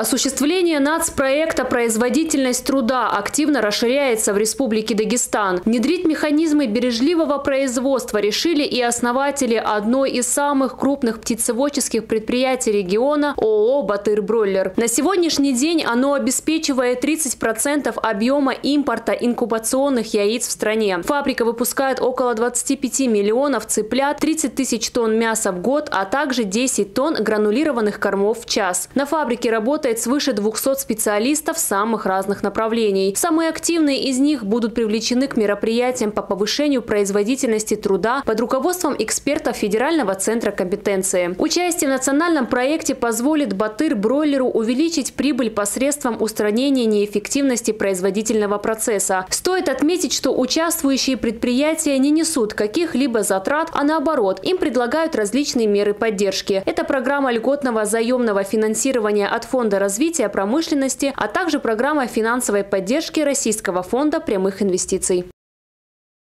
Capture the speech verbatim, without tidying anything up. Осуществление нацпроекта «Производительность труда» активно расширяется в Республике Дагестан. Внедрить механизмы бережливого производства решили и основатели одной из самых крупных птицеводческих предприятий региона ООО «Батыр-Бройлер». На сегодняшний день оно обеспечивает тридцать процентов объема импорта инкубационных яиц в стране. Фабрика выпускает около двадцати пяти миллионов цыплят, тридцать тысяч тонн мяса в год, а также десять тонн гранулированных кормов в час. На фабрике работает свыше двухсот специалистов самых разных направлений. Самые активные из них будут привлечены к мероприятиям по повышению производительности труда под руководством экспертов Федерального Центра Компетенции. Участие в национальном проекте позволит «Батыр-Бройлеру» увеличить прибыль посредством устранения неэффективности производительного процесса. Стоит отметить, что участвующие предприятия не несут каких-либо затрат, а наоборот, им предлагают различные меры поддержки. Это программа льготного заемного финансирования от Фонда развития промышленности, а также программа финансовой поддержки Российского фонда прямых инвестиций.